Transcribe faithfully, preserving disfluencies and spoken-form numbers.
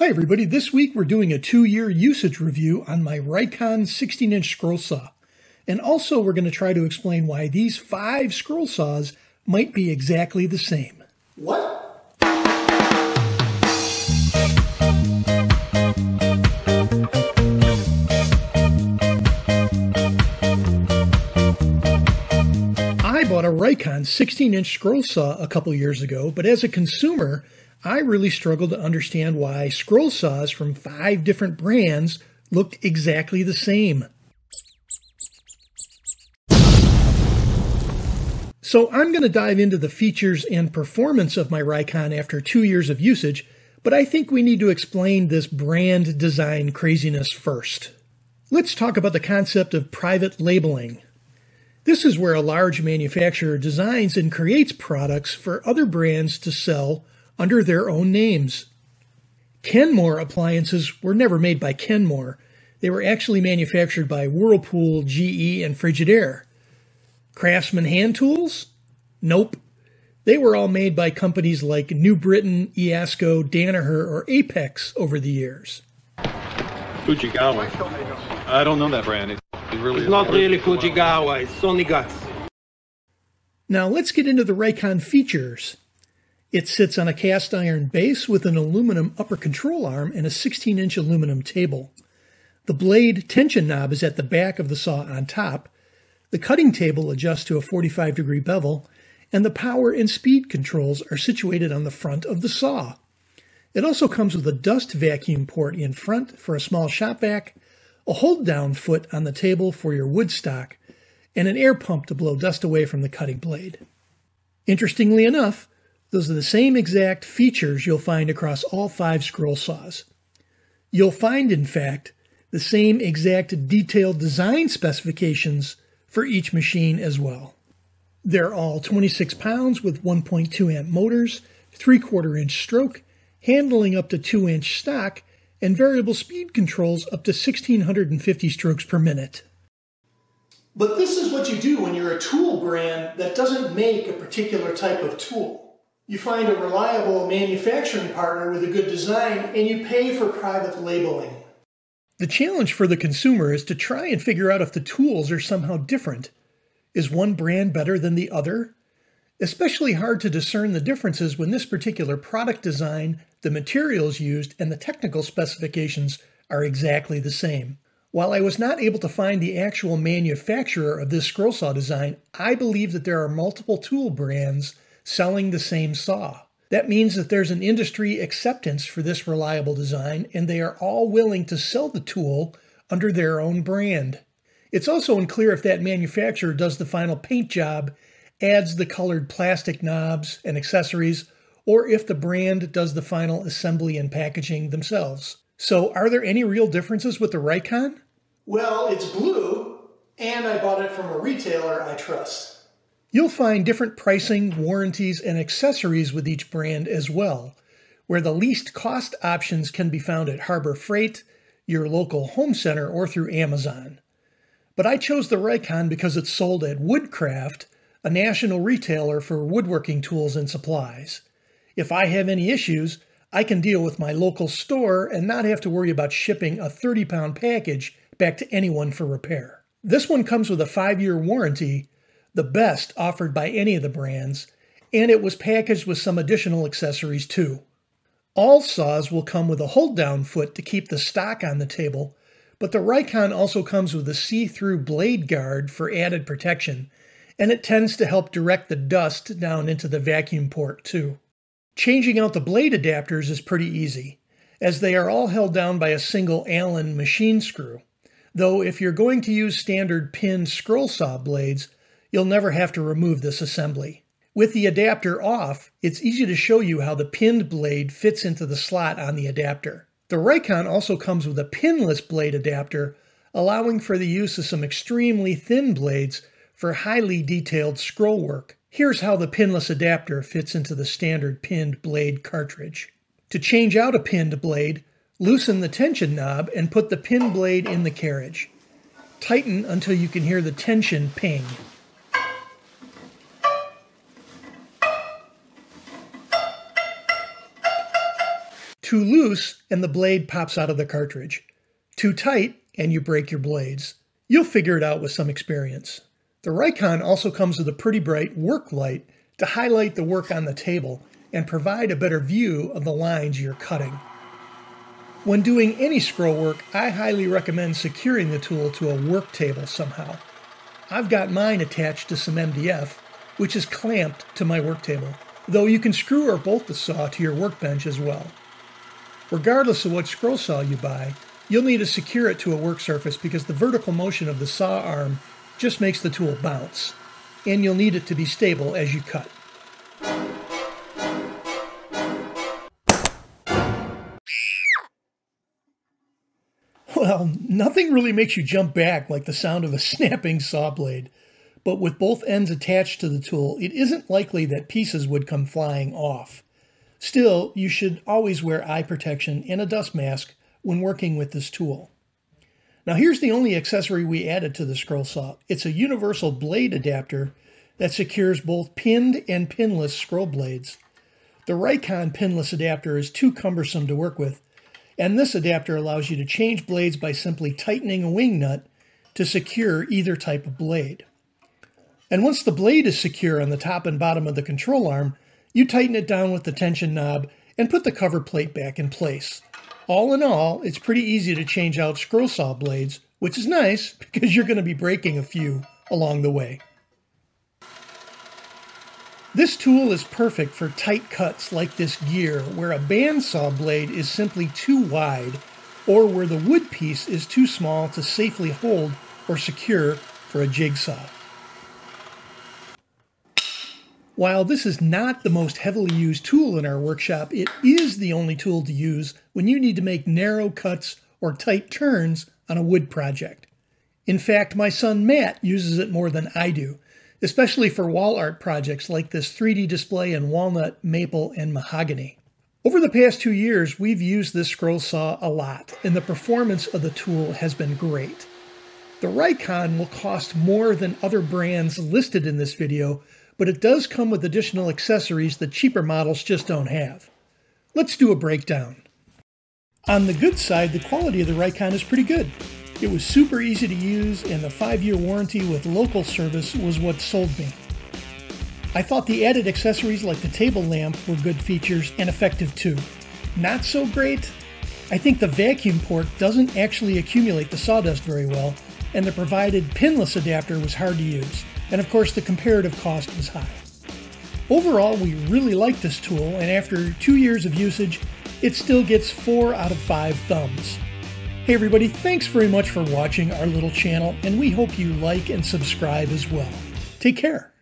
Hi everybody, this week we're doing a two-year usage review on my Rikon sixteen inch scroll saw. And also we're going to try to explain why these five scroll saws might be exactly the same. What? I bought a Rikon sixteen inch scroll saw a couple years ago, but as a consumer, I really struggled to understand why scroll saws from five different brands looked exactly the same. So I'm going to dive into the features and performance of my Rikon after two years of usage, but I think we need to explain this brand design craziness first. Let's talk about the concept of private labeling. This is where a large manufacturer designs and creates products for other brands to sell under their own names. Kenmore appliances were never made by Kenmore. They were actually manufactured by Whirlpool, G E, and Frigidaire. Craftsman hand tools? Nope. They were all made by companies like New Britain, I A S C O, Danaher, or Apex over the years. Fujigawa. I don't know that brand. It really it's not really Fujigawa, it's Sony guts. Now let's get into the Rikon features. It sits on a cast iron base with an aluminum upper control arm and a sixteen inch aluminum table. The blade tension knob is at the back of the saw on top. The cutting table adjusts to a forty-five degree bevel, and the power and speed controls are situated on the front of the saw. It also comes with a dust vacuum port in front for a small shop vac, a hold-down foot on the table for your wood stock, and an air pump to blow dust away from the cutting blade. Interestingly enough, those are the same exact features you'll find across all five scroll saws. You'll find, in fact, the same exact detailed design specifications for each machine as well. They're all twenty-six pounds with one point two amp motors, three quarter inch stroke, handling up to two inch stock, and variable speed controls up to one thousand six hundred fifty strokes per minute. But this is what you do when you're a tool brand that doesn't make a particular type of tool. You find a reliable manufacturing partner with a good design, and you pay for private labeling. The challenge for the consumer is to try and figure out if the tools are somehow different. Is one brand better than the other? Especially hard to discern the differences when this particular product design, the materials used, and the technical specifications are exactly the same. While I was not able to find the actual manufacturer of this scroll saw design, I believe that there are multiple tool brands selling the same saw. That means that there's an industry acceptance for this reliable design, and they are all willing to sell the tool under their own brand. It's also unclear if that manufacturer does the final paint job, adds the colored plastic knobs and accessories, or if the brand does the final assembly and packaging themselves. So are there any real differences with the Rikon? Well, it's blue, and I bought it from a retailer I trust. You'll find different pricing, warranties, and accessories with each brand as well, where the least cost options can be found at Harbor Freight, your local home center, or through Amazon. But I chose the Rikon because it's sold at Woodcraft, a national retailer for woodworking tools and supplies. If I have any issues, I can deal with my local store and not have to worry about shipping a thirty pound package back to anyone for repair. This one comes with a five year warranty, the best offered by any of the brands, and it was packaged with some additional accessories too. All saws will come with a hold-down foot to keep the stock on the table, but the Rikon also comes with a see-through blade guard for added protection, and it tends to help direct the dust down into the vacuum port too. Changing out the blade adapters is pretty easy, as they are all held down by a single Allen machine screw, though if you're going to use standard pinned scroll saw blades, you'll never have to remove this assembly. With the adapter off, it's easy to show you how the pinned blade fits into the slot on the adapter. The Rikon also comes with a pinless blade adapter, allowing for the use of some extremely thin blades for highly detailed scroll work. Here's how the pinless adapter fits into the standard pinned blade cartridge. To change out a pinned blade, loosen the tension knob and put the pin blade in the carriage. Tighten until you can hear the tension ping. Too loose and the blade pops out of the cartridge. Too tight and you break your blades. You'll figure it out with some experience. The Rikon also comes with a pretty bright work light to highlight the work on the table and provide a better view of the lines you're cutting. When doing any scroll work, I highly recommend securing the tool to a work table somehow. I've got mine attached to some M D F, which is clamped to my work table, though you can screw or bolt the saw to your workbench as well. Regardless of what scroll saw you buy, you'll need to secure it to a work surface because the vertical motion of the saw arm just makes the tool bounce, and you'll need it to be stable as you cut. Well, nothing really makes you jump back like the sound of a snapping saw blade, but with both ends attached to the tool, it isn't likely that pieces would come flying off. Still, you should always wear eye protection and a dust mask when working with this tool. Now here's the only accessory we added to the scroll saw. It's a universal blade adapter that secures both pinned and pinless scroll blades. The Rikon pinless adapter is too cumbersome to work with, and this adapter allows you to change blades by simply tightening a wing nut to secure either type of blade. And once the blade is secure on the top and bottom of the control arm, you tighten it down with the tension knob and put the cover plate back in place. All in all, it's pretty easy to change out scroll saw blades, which is nice because you're going to be breaking a few along the way. This tool is perfect for tight cuts like this gear where a bandsaw blade is simply too wide or where the wood piece is too small to safely hold or secure for a jigsaw. While this is not the most heavily used tool in our workshop, it is the only tool to use when you need to make narrow cuts or tight turns on a wood project. In fact, my son Matt uses it more than I do, especially for wall art projects like this three D display in walnut, maple, and mahogany. Over the past two years, we've used this scroll saw a lot, and the performance of the tool has been great. The Rikon will cost more than other brands listed in this video, but it does come with additional accessories that cheaper models just don't have. Let's do a breakdown. On the good side, the quality of the Rikon is pretty good. It was super easy to use, and the five-year warranty with local service was what sold me. I thought the added accessories like the table lamp were good features and effective too. Not so great? I think the vacuum port doesn't actually accumulate the sawdust very well, and the provided pinless adapter was hard to use. And of course the comparative cost was high. Overall, we really like this tool, and after two years of usage, it still gets four out of five thumbs. Hey everybody, thanks very much for watching our little channel, and we hope you like and subscribe as well. Take care.